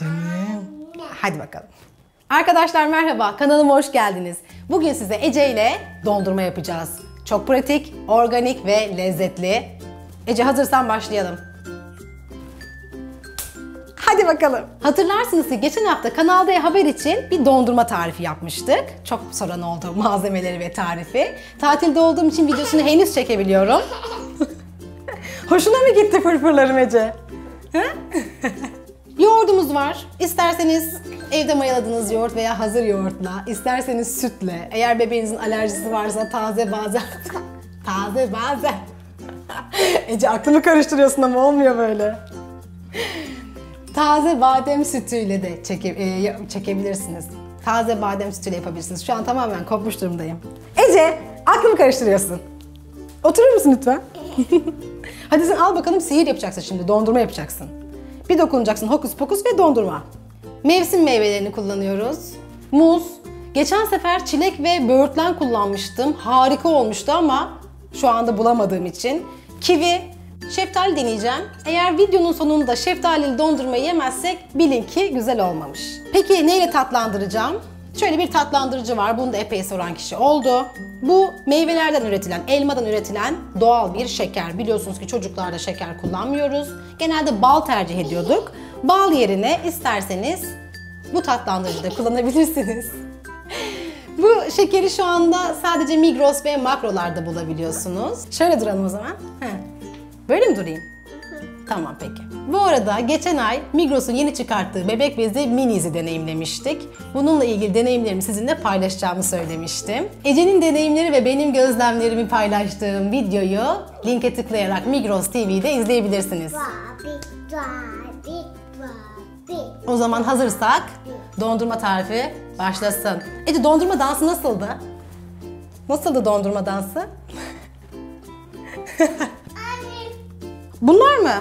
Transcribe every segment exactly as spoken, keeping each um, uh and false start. Canım. Hadi bakalım. Arkadaşlar merhaba, kanalıma hoş geldiniz. Bugün size Ece ile dondurma yapacağız. Çok pratik, organik ve lezzetli. Ece hazırsan başlayalım. Hadi bakalım. Hatırlarsınız ki geçen hafta Kanal D Haber için bir dondurma tarifi yapmıştık. Çok soran oldu malzemeleri ve tarifi. Tatilde olduğum için videosunu henüz çekebiliyorum. Hoşuna mı gitti fırfırlarım Ece? Yoğurdumuz var. İsterseniz evde mayaladığınız yoğurt veya hazır yoğurtla, isterseniz sütle, eğer bebeğinizin alerjisi varsa taze bazen... taze bazen... Ece aklımı karıştırıyorsun ama olmuyor böyle. Taze badem sütüyle de çeke, e, çekebilirsiniz. Taze badem sütüyle yapabilirsiniz. Şu an tamamen kopmuş durumdayım. Ece, aklımı karıştırıyorsun. Oturur musun lütfen? Hadi sen al bakalım, sihir yapacaksın şimdi, dondurma yapacaksın. Bir dokunacaksın, hokus pokus ve dondurma. Mevsim meyvelerini kullanıyoruz. Muz. Geçen sefer çilek ve böğürtlen kullanmıştım. Harika olmuştu ama şu anda bulamadığım için. Kivi. Şeftali deneyeceğim. Eğer videonun sonunda şeftalili dondurmayı yemezsek bilin ki güzel olmamış. Peki neyle tatlandıracağım? Şöyle bir tatlandırıcı var. Bunu da epey soran kişi oldu. Bu meyvelerden üretilen, elmadan üretilen doğal bir şeker. Biliyorsunuz ki çocuklarda şeker kullanmıyoruz. Genelde bal tercih ediyorduk. Bal yerine isterseniz bu tatlandırıcı da kullanabilirsiniz. Bu şekeri şu anda sadece Migros ve Makrolarda bulabiliyorsunuz. Şöyle duralım o zaman. Heh. Böyle mi durayım? Tamam peki. Bu arada geçen ay Migros'un yeni çıkarttığı bebek bezi Mini's'i deneyimlemiştik. Bununla ilgili deneyimlerimi sizinle paylaşacağımı söylemiştim. Ece'nin deneyimleri ve benim gözlemlerimi paylaştığım videoyu linke tıklayarak Migros T V'de izleyebilirsiniz. O zaman hazırsak dondurma tarifi başlasın. Ece dondurma dansı nasıldı? Nasıldı dondurma dansı? Bunlar mı?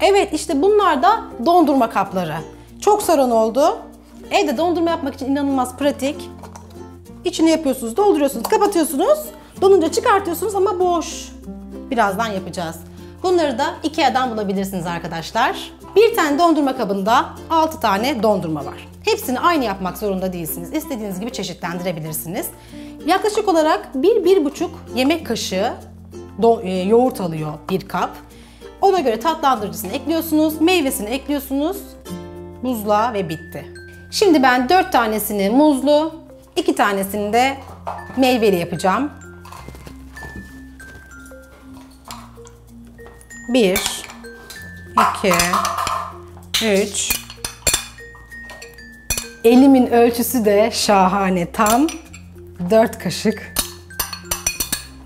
Evet, işte bunlar da dondurma kapları. Çok soran oldu. Evde dondurma yapmak için inanılmaz pratik. İçini yapıyorsunuz, dolduruyorsunuz, kapatıyorsunuz. Donunca çıkartıyorsunuz ama boş. Birazdan yapacağız. Bunları da Ikea'dan bulabilirsiniz arkadaşlar. Bir tane dondurma kabında altı tane dondurma var. Hepsini aynı yapmak zorunda değilsiniz. İstediğiniz gibi çeşitlendirebilirsiniz. Yaklaşık olarak bir bir buçuk yemek kaşığı Do e, yoğurt alıyor bir kap. Ona göre tatlandırıcısını ekliyorsunuz, meyvesini ekliyorsunuz. Buzla ve bitti. Şimdi ben dört tanesini muzlu, iki tanesini de meyveli yapacağım. Bir, iki, üç. Elimin ölçüsü de şahane, tam dört kaşık.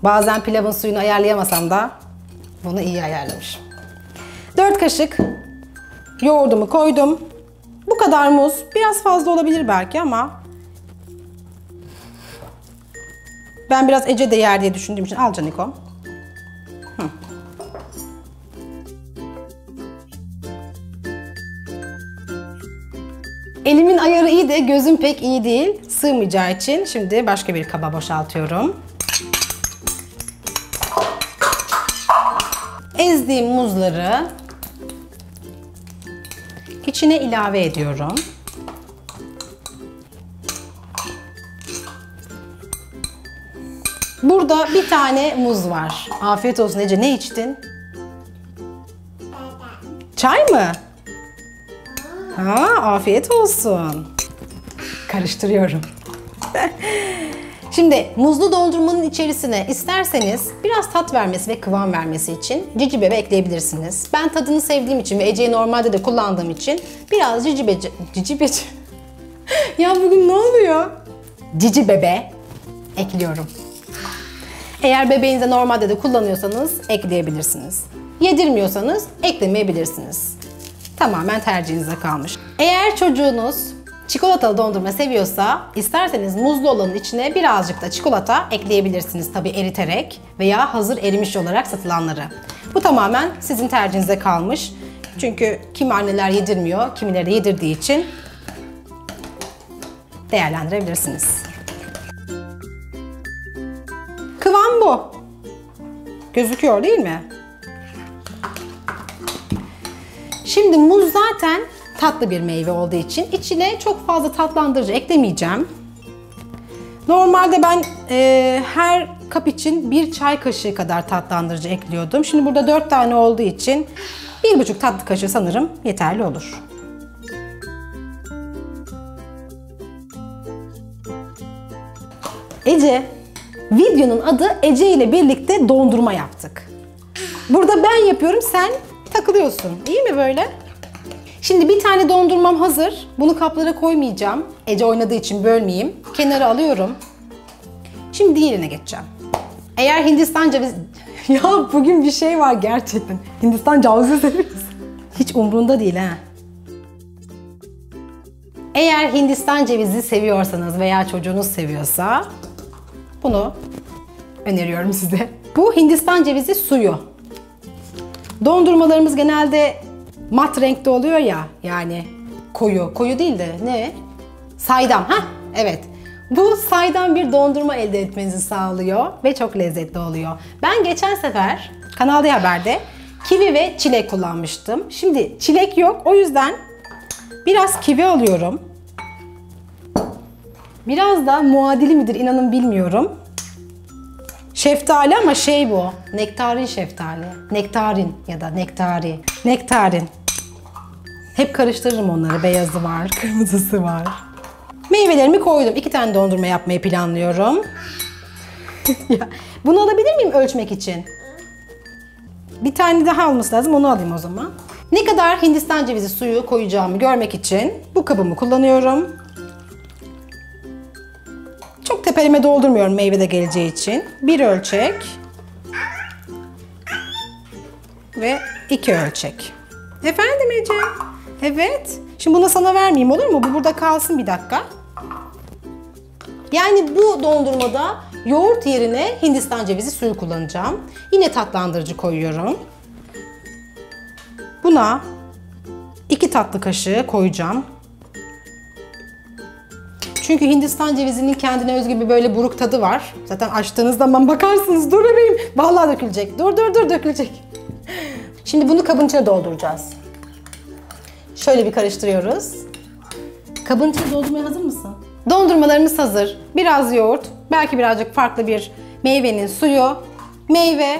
Bazen pilavın suyunu ayarlayamasam da bunu iyi ayarlamışım. dört kaşık yoğurdumu koydum. Bu kadar muz. Biraz fazla olabilir belki ama ben biraz Ece de yer diye düşündüğüm için al Caniko. Hı. Elimin ayarı iyi de gözüm pek iyi değil. Sığmayacağı için şimdi başka bir kaba boşaltıyorum. Ezdiğim muzları içine ilave ediyorum. Burada bir tane muz var. Afiyet olsun Ece, ne içtin? Çay mı? Ha, afiyet olsun. Karıştırıyorum. Şimdi muzlu dondurmanın içerisine isterseniz biraz tat vermesi ve kıvam vermesi için cicibe ekleyebilirsiniz. Ben tadını sevdiğim için ve Ece'yi normalde de kullandığım için biraz cicibe... Cicibeci... Ya bugün ne oluyor? Cicibebe ekliyorum. Eğer bebeğinize normalde de kullanıyorsanız ekleyebilirsiniz. Yedirmiyorsanız eklemeyebilirsiniz. Tamamen tercihinize kalmış. Eğer çocuğunuz çikolatalı dondurma seviyorsa isterseniz muzlu olanın içine birazcık da çikolata ekleyebilirsiniz, tabii eriterek veya hazır erimiş olarak satılanları. Bu tamamen sizin tercihinize kalmış. Çünkü kimi anneler yedirmiyor, kimileri de yedirdiği için değerlendirebilirsiniz. Kıvam bu. Gözüküyor değil mi? Şimdi muz zaten tatlı bir meyve olduğu için içine çok fazla tatlandırıcı eklemeyeceğim. Normalde ben e, her kap için bir çay kaşığı kadar tatlandırıcı ekliyordum. Şimdi burada dört tane olduğu için bir buçuk tatlı kaşığı sanırım yeterli olur. Ece, videonun adı Ece ile birlikte dondurma yaptık. Burada ben yapıyorum, sen takılıyorsun. İyi mi böyle? Şimdi bir tane dondurmam hazır. Bunu kaplara koymayacağım. Ece oynadığı için bölmeyeyim. Kenara alıyorum. Şimdi diğerine geçeceğim. Eğer Hindistan cevizi... Ya bugün bir şey var gerçekten. Hindistan cevizi seviyoruz. Hiç umrunda değil ha. Eğer Hindistan cevizi seviyorsanız veya çocuğunuz seviyorsa bunu öneriyorum size. Bu Hindistan cevizi suyu. Dondurmalarımız genelde mat renkte oluyor ya, yani koyu, koyu değil de ne? Saydam, ha? Evet. Bu saydam bir dondurma elde etmenizi sağlıyor ve çok lezzetli oluyor. Ben geçen sefer Kanal D Haber'de kivi ve çilek kullanmıştım. Şimdi çilek yok, o yüzden biraz kivi alıyorum. Biraz da muadili midir inanın bilmiyorum. Şeftali ama şey bu, nektarin şeftali. Nektarin ya da nektari. Nektarin. Hep karıştırırım onları. Beyazı var, kırmızısı var. Meyvelerimi koydum. İki tane dondurma yapmayı planlıyorum. Bunu alabilir miyim ölçmek için? Bir tane daha alması lazım. Onu alayım o zaman. Ne kadar Hindistan cevizi suyu koyacağımı görmek için bu kabımı kullanıyorum. Çok tepelime doldurmuyorum meyve de geleceği için. Bir ölçek ve iki ölçek. Efendim Ece? Evet. Şimdi bunu sana vermeyeyim olur mu? Bu burada kalsın bir dakika. Yani bu dondurmada yoğurt yerine Hindistan cevizi suyu kullanacağım. Yine tatlandırıcı koyuyorum. Buna iki tatlı kaşığı koyacağım. Çünkü Hindistan cevizinin kendine özgü bir böyle buruk tadı var. Zaten açtığınız zaman bakarsınız. Dur bebeğim. Vallahi dökülecek. Dur dur dur dökülecek. Şimdi bunu kabın içine dolduracağız. Şöyle bir karıştırıyoruz. Kabın içine doldurmaya hazır mısın? Dondurmalarımız hazır. Biraz yoğurt, belki birazcık farklı bir meyvenin suyu, meyve,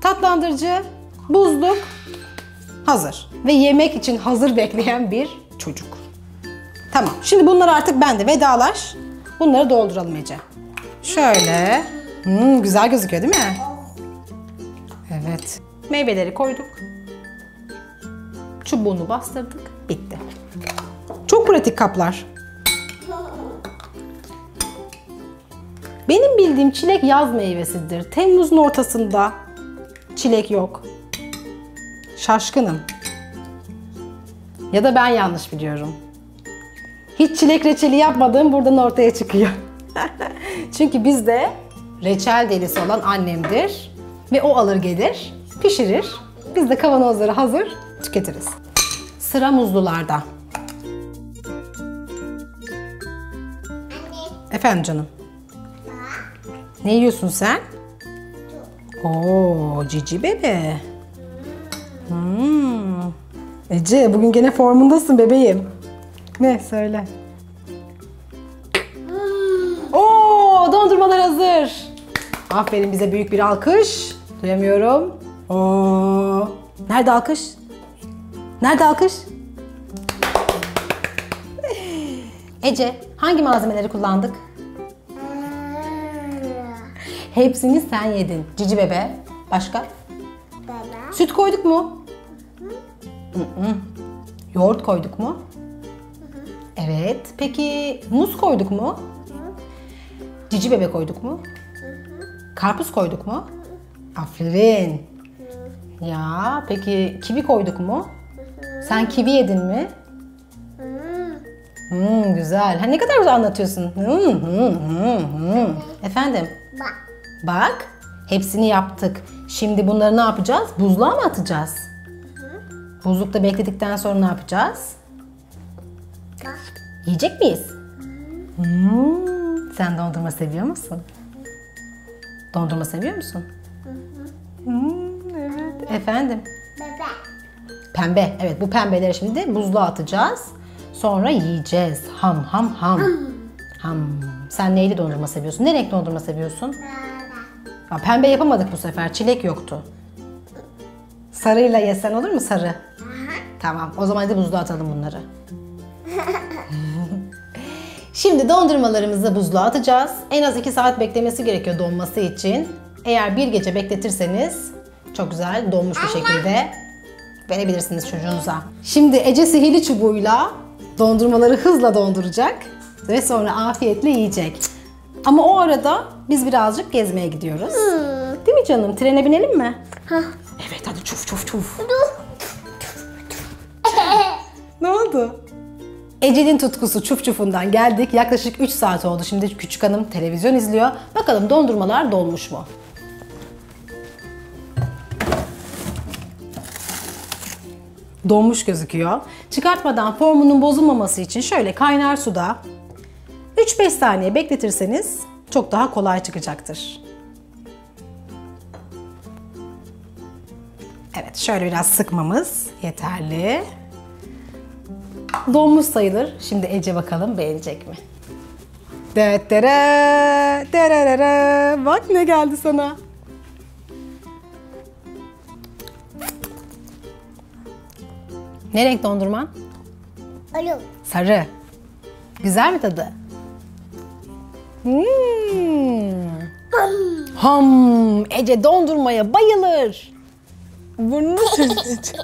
tatlandırıcı, buzluk hazır. Ve yemek için hazır bekleyen bir çocuk. Tamam. Şimdi bunları artık ben de vedalaş. Bunları dolduralım Ece. Şöyle. Hmm, güzel gözüküyor değil mi? Evet. Meyveleri koyduk. Çubuğunu bastırdık. Bitti. Çok pratik kaplar. Benim bildiğim çilek yaz meyvesidir. Temmuz'un ortasında çilek yok. Şaşkınım. Ya da ben yanlış biliyorum. Hiç çilek reçeli yapmadığım buradan ortaya çıkıyor. Çünkü bizde reçel delisi olan annemdir. Ve o alır gelir, pişirir. Biz de kavanozları hazır tüketiriz. Sıra muzlularda. Anne. Efendim canım? Baba. Ne yiyorsun sen? Ooo cici bebe. Hmm. Ece bugün gene formundasın bebeğim. Ne söyle? Hmm. Oo, dondurmalar hazır. Aferin bize büyük bir alkış. Duyamıyorum. Oo. Nerede alkış? Nerede alkış? Ece, hangi malzemeleri kullandık? Hepsini sen yedin. Cici bebe. Başka? Bana. Süt koyduk mu? Hı hı. Yoğurt koyduk mu? Evet. Peki muz koyduk mu? Hı. Cici bebe koyduk mu? Hı hı. Karpuz koyduk mu? Hı. Aferin. Hı. Ya peki kivi koyduk mu? Hı. Sen kivi yedin mi? Hı. Hmm, güzel. Ha, ne kadar güzel anlatıyorsun. Hı, hı, hı, hı. Efendim? Bak. Bak. Hepsini yaptık. Şimdi bunları ne yapacağız? Buzluğa mı atacağız? Hı. Buzlukta bekledikten sonra ne yapacağız? Yiyecek miyiz? Hmm. Sen dondurma seviyor musun? Dondurma seviyor musun? Hmm, evet. Efendim? Bebek. Pembe. Evet, bu pembeleri şimdi buzluğa atacağız. Sonra yiyeceğiz. Ham ham ham. Ham. ham. Sen neyli dondurma seviyorsun? Ne renk dondurma seviyorsun? Aa, pembe yapamadık bu sefer. Çilek yoktu. Sarıyla yesen olur mu, sarı? Aha. Tamam. O zaman hadi buzluğa atalım bunları. Şimdi dondurmalarımızı buzluğa atacağız. En az iki saat beklemesi gerekiyor donması için. Eğer bir gece bekletirseniz çok güzel donmuş bir şekilde verebilirsiniz çocuğunuza. Şimdi Ece sihirli çubuğuyla dondurmaları hızla donduracak ve sonra afiyetle yiyecek. Ama o arada biz birazcık gezmeye gidiyoruz. Hmm. Değil mi canım? Trene binelim mi? Hah. Evet, hadi çuf çuf çuf. Ne oldu? Ece'nin tutkusu çuf çufundan geldik. Yaklaşık üç saat oldu. Şimdi küçük hanım televizyon izliyor. Bakalım dondurmalar dolmuş mu? Donmuş gözüküyor. Çıkartmadan formunun bozulmaması için şöyle kaynar suda üç beş saniye bekletirseniz çok daha kolay çıkacaktır. Evet, şöyle biraz sıkmamız yeterli. Donmuş sayılır. Şimdi Ece bakalım beğenecek mi? Derere, derere. Bak ne geldi sana. Ne renk dondurman? Alo. Sarı. Güzel mi tadı? Hmm. Ham. Ece dondurmaya bayılır. Burnunu süzdü.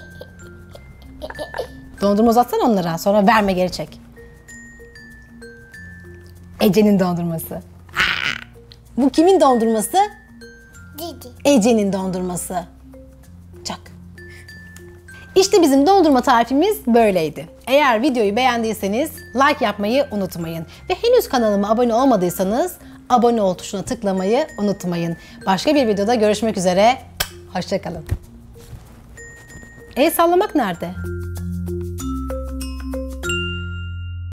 Dondurma uzatsana onlara, sonra verme, geri çek. Ece'nin dondurması. Bu kimin dondurması? Ece'nin dondurması. Çak. İşte bizim dondurma tarifimiz böyleydi. Eğer videoyu beğendiyseniz like yapmayı unutmayın. Ve henüz kanalıma abone olmadıysanız abone ol tuşuna tıklamayı unutmayın. Başka bir videoda görüşmek üzere. Hoşça kalın. El sallamak nerede?